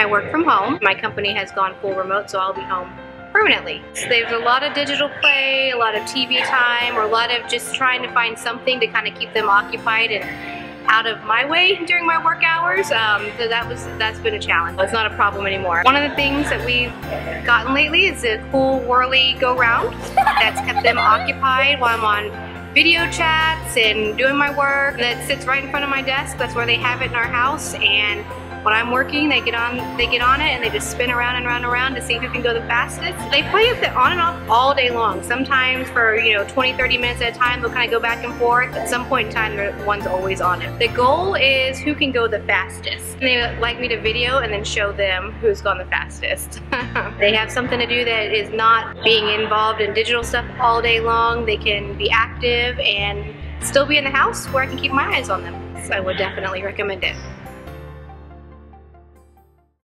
I work from home. My company has gone full remote, so I'll be home permanently. So there's a lot of digital play, a lot of TV time, or a lot of just trying to find something to kind of keep them occupied and out of my way during my work hours. So that's been a challenge. It's not a problem anymore. One of the things that we've gotten lately is a cool WhirlyGoRound that's kept them occupied while I'm on video chats and doing my work. That sits right in front of my desk. That's where they have it in our house, and when I'm working they get on it and they just spin around and round and round to see who can go the fastest. They play with it on and off all day long. Sometimes for 20-30 minutes at a time they'll kind of go back and forth. At some point in time one's always on it. The goal is who can go the fastest. And they like me to video and then show them who's gone the fastest. They have something to do that is not being involved in digital stuff all day long. They can be active and still be in the house where I can keep my eyes on them. So I would definitely recommend it.